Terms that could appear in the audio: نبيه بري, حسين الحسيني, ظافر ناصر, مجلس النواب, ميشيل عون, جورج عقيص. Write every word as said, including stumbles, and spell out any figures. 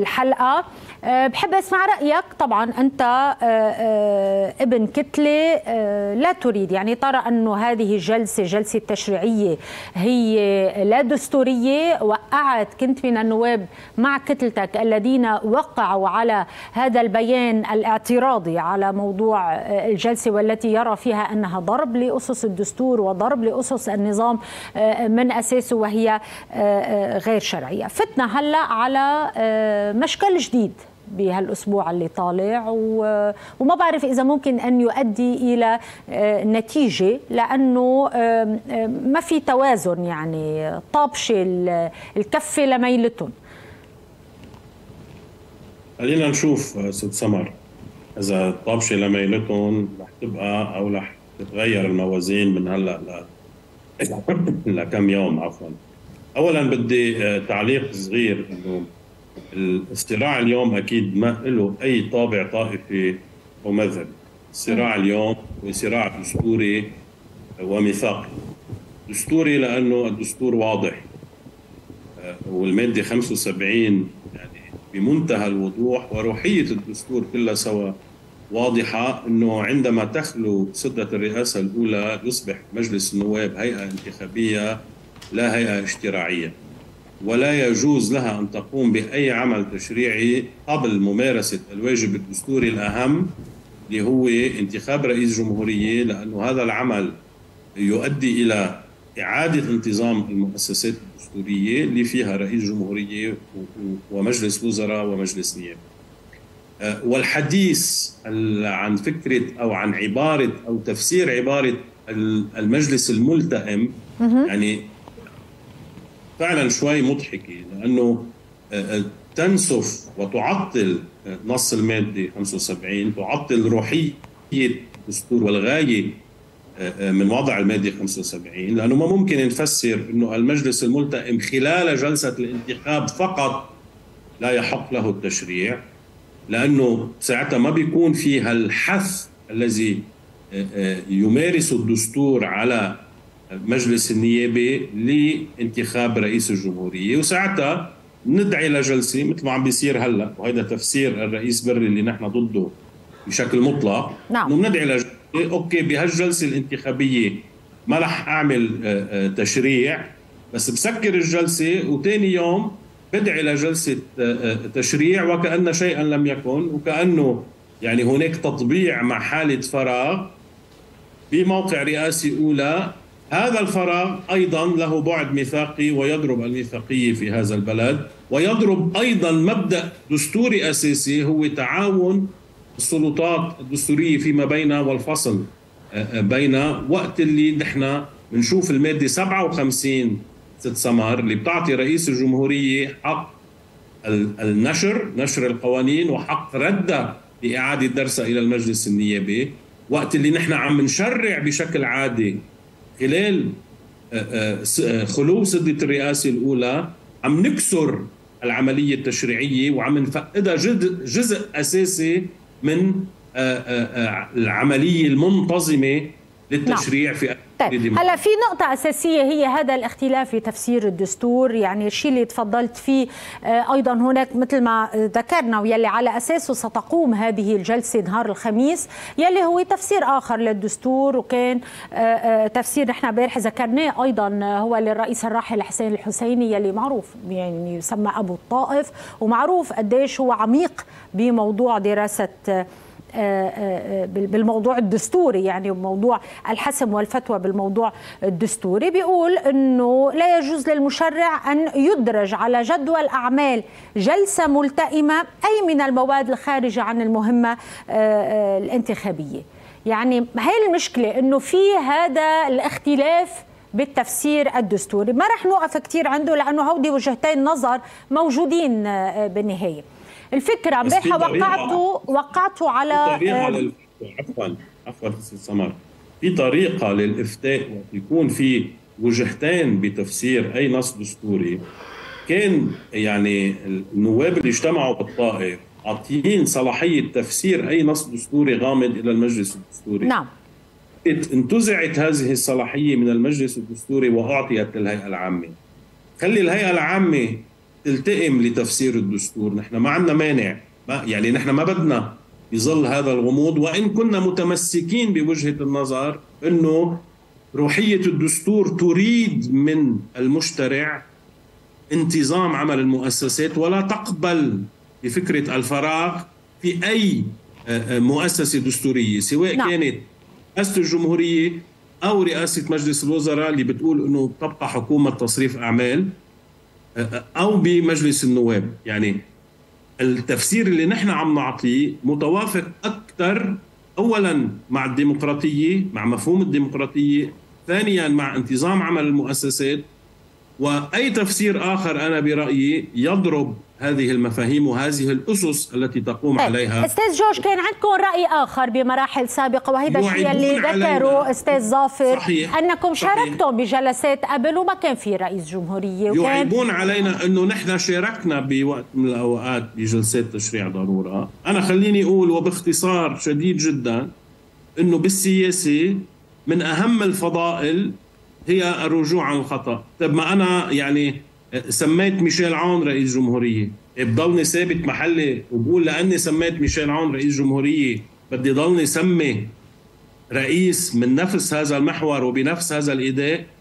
الحلقة. بحب أسمع رأيك. طبعا أنت ابن كتلة لا تريد، يعني ترى أنه هذه الجلسة جلسة تشريعية هي لا دستورية. وقعت كنت من النواب مع كتلتك الذين وقعوا على هذا البيان الاعتراضي على موضوع الجلسة، والتي يرى فيها أنها ضرب لأسس الدستور وضرب لأسس النظام من أساسه، وهي غير شرعية. فتنا هلأ على مشكل جديد بهالاسبوع اللي طالع، وما بعرف اذا ممكن ان يؤدي الى نتيجه، لانه ما في توازن، يعني طابشه الكفه لميلتهم. خلينا نشوف ست سمر اذا الطابشه لميلتهم رح تبقى او رح تتغير الموازين من هلا ل لكم يوم. عفوا، اولا بدي تعليق صغير انه الصراع اليوم اكيد ما له اي طابع طائفي او مذهبي. الصراع اليوم هو صراع دستوري وميثاقي. دستوري لانه الدستور واضح، والماده خمسة وسبعين يعني بمنتهى الوضوح، وروحيه الدستور كلها سوا واضحه، انه عندما تخلو سده الرئاسه الاولى يصبح مجلس النواب هيئه انتخابيه لا هيئه اشتراعيه، ولا يجوز لها أن تقوم بأي عمل تشريعي قبل ممارسة الواجب الدستوري الأهم اللي هو انتخاب رئيس جمهورية، لأنه هذا العمل يؤدي إلى إعادة انتظام المؤسسات الدستورية اللي فيها رئيس جمهورية ومجلس وزراء ومجلس نيابة. والحديث عن فكرة أو عن عبارة أو تفسير عبارة المجلس الملتئم يعني فعلا شوي مضحكه، لانه تنسف وتعطل نص الماده خمسة وسبعين، تعطل روحيه الدستور والغايه من وضع الماده خمسة وسبعين، لانه ما ممكن نفسر انه المجلس الملتئم خلال جلسه الانتخاب فقط لا يحق له التشريع، لانه ساعتها ما بيكون في هالحث الذي يمارس الدستور على مجلس النيابه لانتخاب رئيس الجمهوريه، وساعتها ندعي لجلسه مثل ما عم بيصير هلا، وهذا تفسير الرئيس بري اللي نحن ضده بشكل مطلق. نعم، انه بندعي لجلسه، اوكي بهالجلسه الانتخابيه ما رح اعمل تشريع، بس بسكر الجلسه وثاني يوم بدعي لجلسه تشريع وكأن شيئا لم يكن، وكأنه يعني هناك تطبيع مع حاله فراغ بموقع رئاسي اولى. هذا الفراغ أيضا له بعد ميثاقي، ويضرب الميثاقية في هذا البلد، ويضرب أيضا مبدأ دستوري أساسي هو تعاون السلطات الدستورية فيما بينها، والفصل بين وقت اللي نحن بنشوف المادة سبعة وخمسين ست سمر اللي بتعطي رئيس الجمهورية حق النشر، نشر القوانين، وحق ردها لإعادة درسها إلى المجلس النيابي، وقت اللي نحن عم نشرع بشكل عادي خلال خلو سدة الرئاسة الأولى عم نكسر العملية التشريعية وعم نفقدها جزء أساسي من العملية المنتظمة للتشريع. نعم. في طيب. هلا في نقطة أساسية هي هذا الاختلاف في تفسير الدستور، يعني الشيء اللي تفضلت فيه أيضا هناك مثل ما ذكرنا، ويلي على أساسه ستقوم هذه الجلسة نهار الخميس، يلي هو تفسير آخر للدستور، وكان تفسير نحن امبارح ذكرناه أيضا هو للرئيس الراحل حسين الحسيني، يلي معروف يعني يسمى أبو الطائف، ومعروف قديش هو عميق بموضوع دراسة بالموضوع الدستوري، يعني بموضوع الحسم والفتوى بالموضوع الدستوري. بيقول أنه لا يجوز للمشرع أن يدرج على جدول أعمال جلسة ملتئمة أي من المواد الخارجة عن المهمة الانتخابية. يعني هي المشكلة، أنه في هذا الاختلاف بالتفسير الدستوري. ما رح نوقف كتير عنده، لأنه هودي وجهتين نظر موجودين بالنهاية. الفكره امبارح وقعته وقعته على طريقه لل... عفوا عفوا سي سمر، في طريقه للافتاء يكون في وجهتين بتفسير اي نص دستوري. كان يعني النواب اللي اجتمعوا بالطائف عاطيين صلاحيه تفسير اي نص دستوري غامض الى المجلس الدستوري. نعم، انتزعت هذه الصلاحيه من المجلس الدستوري واعطيت للهيئه العامه. خلي الهيئه العامه تلتئم لتفسير الدستور. نحن ما عندنا مانع، ما يعني نحن ما بدنا يظل هذا الغموض، وإن كنا متمسكين بوجهة النظر أنه روحية الدستور تريد من المشترع انتظام عمل المؤسسات ولا تقبل بفكرة الفراغ في أي مؤسسة دستورية، سواء نعم. كانت مؤسسة الجمهورية أو رئاسة مجلس الوزراء اللي بتقول أنه تبقى حكومة تصريف أعمال، أو بمجلس النواب. يعني التفسير اللي نحن عم نعطيه متوافق أكثر أولاً مع الديمقراطية، مع مفهوم الديمقراطية، ثانياً مع انتظام عمل المؤسسات، وأي تفسير آخر أنا برأيي يضرب هذه المفاهيم وهذه الأسس التي تقوم طيب. عليها. أستاذ جورج، كان عندكم رأي آخر بمراحل سابقة، وهذا الشيء اللي ذكروا أستاذ ظافر، أنكم صحيح. شاركتم بجلسات قبل وما كان في رئيس جمهورية، وكان يعيبون علينا أنه نحن شاركنا بوقت من الأوقات بجلسات تشريع ضرورة. أنا خليني أقول وباختصار شديد جدا أنه بالسياسة من أهم الفضائل هي الرجوع عن الخطأ. طب ما أنا يعني سميت ميشيل عون رئيس جمهورية، بضلني ثابت محلي وبقول لأني سميت ميشيل عون رئيس جمهورية بدي ضلني سمي رئيس من نفس هذا المحور وبنفس هذا الإداء؟